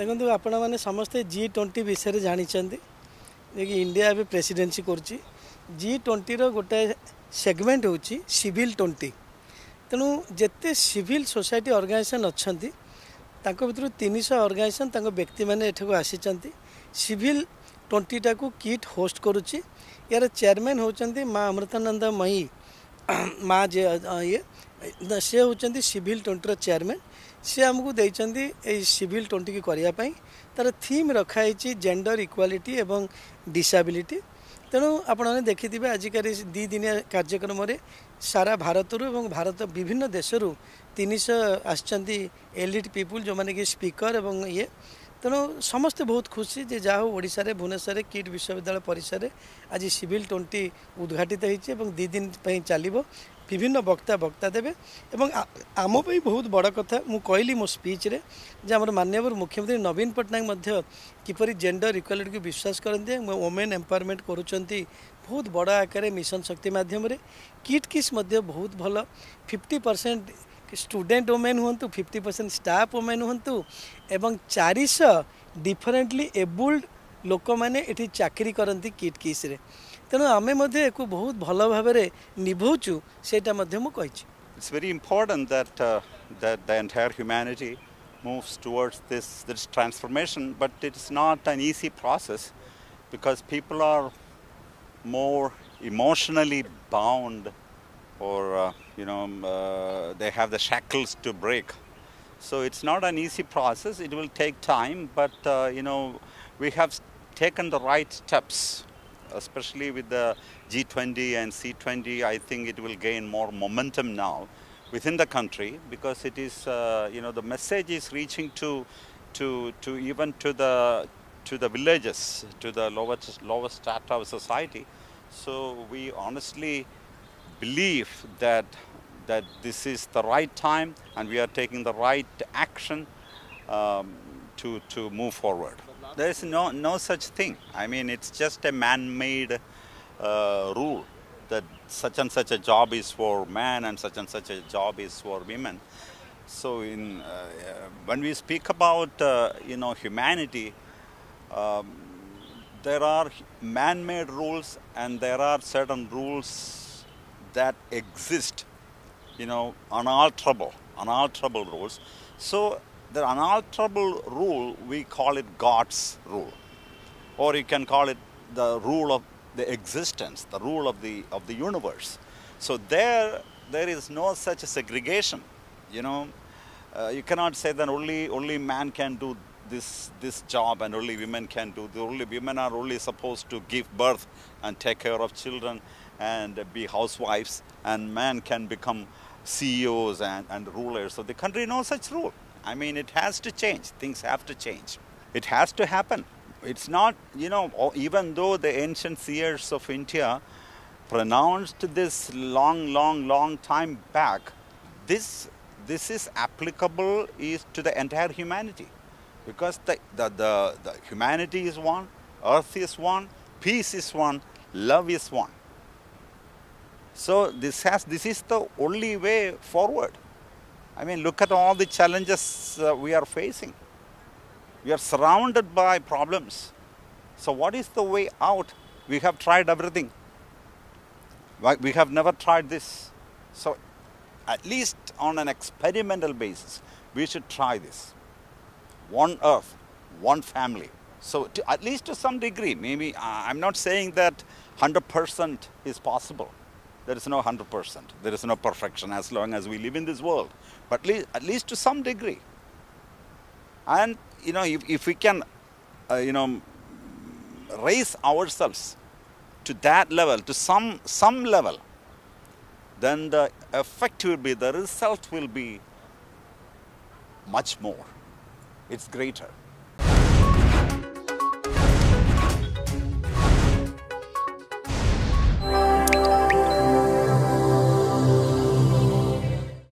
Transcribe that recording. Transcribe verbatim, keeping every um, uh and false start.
देखो आपण मैंने समस्ते जी ट्वेंटी विषय जानते इंडिया भी प्रेसिडेंसी करुच्ची जी ट्वेंटी गोटे सेगमेंट हूँ सिविल ट्वेंटी तेणु जिते सिविल सोसाइटी ऑर्गेनाइजेशन अच्छा भर तीन सौ ऑर्गेनाइजेशन व्यक्ति मैंने आसी सिविल ट्वेंटी टाक किट होस्ट करुच्ची यार चेयरमैन होती माँ अमृता नंदा मई माँ जे ये सी हूँ सिविल ट्वेंटी चेयरमैन सी आमको देखते सिविल ट्वेंटी की करने तार थीम रखाई जेंडर इक्वालिटी एवं डिसेबिलिटी तेणु आपने देखि आजिका दीदिनिया कार्यक्रम सारा भारत एवं भारत विभिन्न देशर तीन सौ आसचंदी एलिट पीपुल जो मैंने कि स्पीकर एवं ये तेणु समस्ते बहुत खुशी जे जा ओडिशा रे भुवनेश्वर किट विश्वविद्यालय परिसर रे आज सिविल ट्वेंटी उद्घाटित होती दी दिन चलो विभिन्न वक्ता वक्ता देवे आमपाई बहुत बड़ कथा मु कहली मो स्पीच रे आमर माननीय मुख्यमंत्री नवीन पट्टनायक किपर जेंडर इक्वालिटी को विश्वास करते वोमेन एम्पावरमेंट करुँच बहुत बड़ आकार मिशन शक्ति माध्यम रे किट किस बहुत भल फिफ्टी परसेंट स्टूडेंट वोमेन हूँ फिफ्टी परसेंट स्टाफ वोमेन हूँ एवं चारिश डिफरेन्टली एबुल्ड लोक मैंने ये चाकरी करती किट किस रे तेणु आम बहुत भल भाव निभाचु से it's very important that that the entire humanity moves towards this this transformation but it is not an easy process because people are more emotionally bound और you know they have the shackles to break so it's not an easy process it will take time but you know we have taken the right steps especially with the G twenty and C twenty, I think it will gain more momentum now within the country because it is, uh, you know, the message is reaching to, to, to even to the, to the villages, to the lowest, lowest strata of society. So we honestly believe that that this is the right time, and we are taking the right action um, to to move forward. There is no no such thing. I mean, it's just a man-made uh, rule that such and such a job is for man and such and such a job is for women. So, in uh, when we speak about uh, you know humanity, um, there are man-made rules and there are certain rules that exist. You know, unalterable, unalterable rules. So. The unalterable rule, we call it God's rule, or you can call it the rule of the existence, the rule of the of the universe. So there, there is no such segregation. You know, uh, you cannot say that only only man can do this this job and only women can do. The only women are only supposed to give birth and take care of children and be housewives, and man can become C E Os and and rulers of the country. No such rule. I mean, it has to change. Things have to change. It has to happen. It's not, you know, even though the ancient seers of India pronounced this long, long, long time back, this this is applicable is to the entire humanity, because the the, the the humanity is one, earth is one, peace is one, love is one. So this has this is the only way forward. I mean, look at all the challenges uh, we are facing. We are surrounded by problems. So what is the way out? We have tried everything. We have never tried this. So at least on an experimental basis, we should try this. One earth, one family. So to, at least to some degree, maybe, I'm not saying that one hundred percent is possible. There is no one hundred percent. There is no perfection as long as we live in this world. But at least, at least to some degree. And, you know, if, if we can, uh, you know, raise ourselves to that level, to some, some level, then the effect will be, the result will be much more. It's greater.